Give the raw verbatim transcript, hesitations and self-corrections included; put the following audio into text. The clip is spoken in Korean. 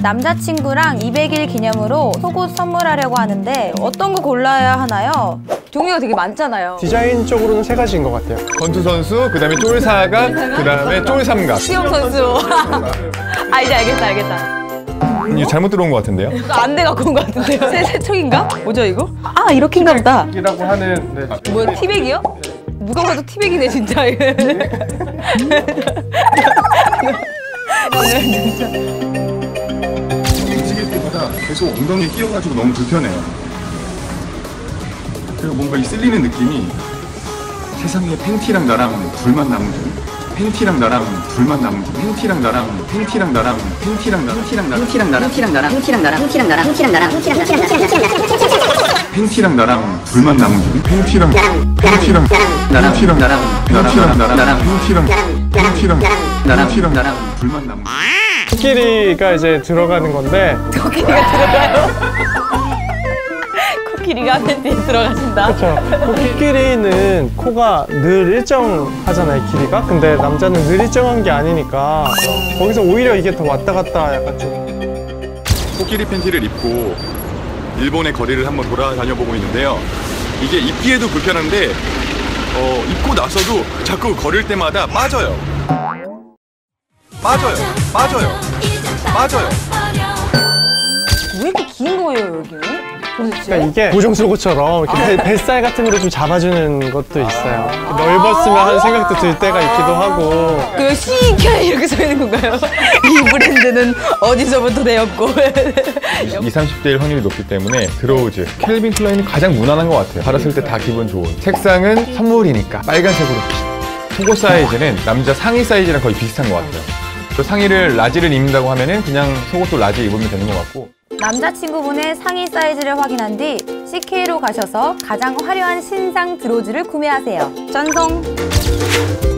남자친구랑 이백 일 기념으로 속옷 선물하려고 하는데 어떤 거 골라야 하나요? 종류가 되게 많잖아요. 디자인 쪽으로는 세 가지인 것 같아요. 권투 선수, 그 다음에 쫄사각, 그 다음에 쫄삼각. 수영 선수. 아, 이제 알겠다, 알겠다. 이거 잘못 들어온 것 같은데요? 안돼 갖고 온 것 같은데요? 세세척인가? 뭐죠 이거? 아, 이렇게인가 보다. 티백이라고 하는... 네. 뭐야, 티백이요? 누가 봐도 티백이네, 진짜. 움직일 때마다 계속 엉덩이에 끼어가지고 너무 불편해요. 그리고 뭔가 이 쓸리는 느낌이 세상에 팬티랑 나랑 둘만 남은 줄. 팬티랑 나랑 둘만 남은 줄. 팬티랑 나랑 팬티랑 나랑 팬티랑 나랑 팬티랑 나랑 팬티랑 나랑 팬티랑 나랑 팬티랑 나랑 팬티랑 나랑 팬티랑 나랑 팬티랑 나랑 팬티랑 나랑 둘만 남은 줄. 팬티랑 나랑 팬티랑 나랑 팬티랑 나랑 팬티랑 나랑 나랑 팬티랑 팬티랑 나랑 팬티랑 나랑 둘만 남은 줄. 코끼리가 이제 들어가는 건데. 코끼리가 들어가요? 코끼리가 하는 데 들어가신다. 그렇죠. 코끼리는 코가 늘 일정하잖아요, 길이가. 근데 남자는 늘 일정한 게 아니니까 거기서 오히려 이게 더 왔다 갔다 약간 좀. 코끼리 팬티를 입고 일본의 거리를 한번 돌아다녀보고 있는데요. 이게 입기에도 불편한데 어, 입고 나서도 자꾸 걸을 때마다 빠져요. 빠져요. 빠져요. 빠져요. 왜 이렇게 긴 거예요, 여기? 그러니까 이게 고정수고처럼 이렇게 아. 뱃살 같은 거를 좀 잡아주는 것도 있어요. 아. 넓었으면 하는 생각도 들 때가 있기도 하고. 그 씨케이 이렇게 써 있는 건가요? 이 브랜드는 어디서부터 되었고. 이십, 삼십 대일 확률이 높기 때문에 드로우즈, 켈빈 클라인이 가장 무난한 것 같아요. 받았을 때 다 기분 좋은. 색상은 선물이니까 빨간색으로. 속옷 사이즈는 남자 상의 사이즈랑 거의 비슷한 것 같아요. 또 상의를 라지를 입는다고 하면은 그냥 속옷도 라지 입으면 되는 것 같고. 남자친구분의 상의 사이즈를 확인한 뒤 씨케이로 가셔서 가장 화려한 신상 드로즈를 구매하세요. 전송!